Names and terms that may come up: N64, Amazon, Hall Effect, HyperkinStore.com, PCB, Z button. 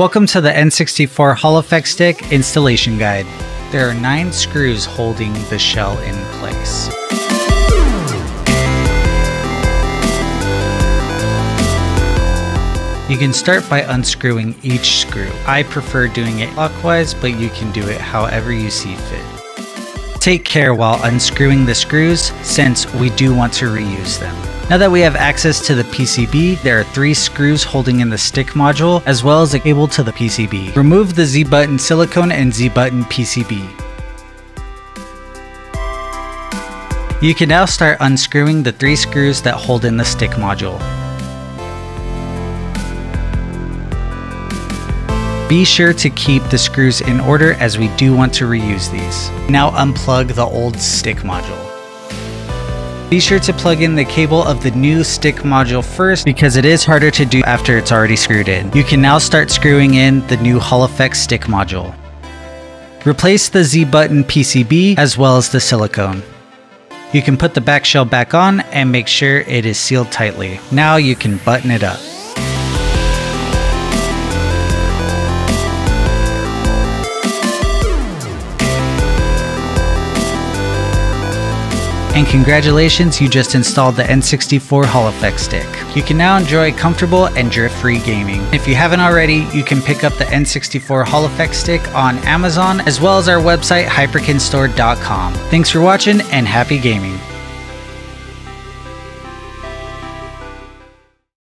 Welcome to the N64 Hall Effect Stick Installation Guide. There are 9 screws holding the shell in place. You can start by unscrewing each screw. I prefer doing it clockwise, but you can do it however you see fit. Take care while unscrewing the screws, since we do want to reuse them. Now that we have access to the PCB, there are 3 screws holding in the stick module, as well as a cable to the PCB. Remove the Z button silicone and Z button PCB. You can now start unscrewing the 3 screws that hold in the stick module. Be sure to keep the screws in order, as we do want to reuse these. Now unplug the old stick module. Be sure to plug in the cable of the new stick module first, because it is harder to do after it's already screwed in. You can now start screwing in the new Hall Effect stick module. Replace the Z button PCB as well as the silicone. You can put the back shell back on and make sure it is sealed tightly. Now you can button it up. And congratulations, you just installed the N64 Hall Effect stick. You can now enjoy comfortable and drift-free gaming. If you haven't already, you can pick up the N64 Hall Effect stick on Amazon, as well as our website, HyperkinStore.com. Thanks for watching and happy gaming.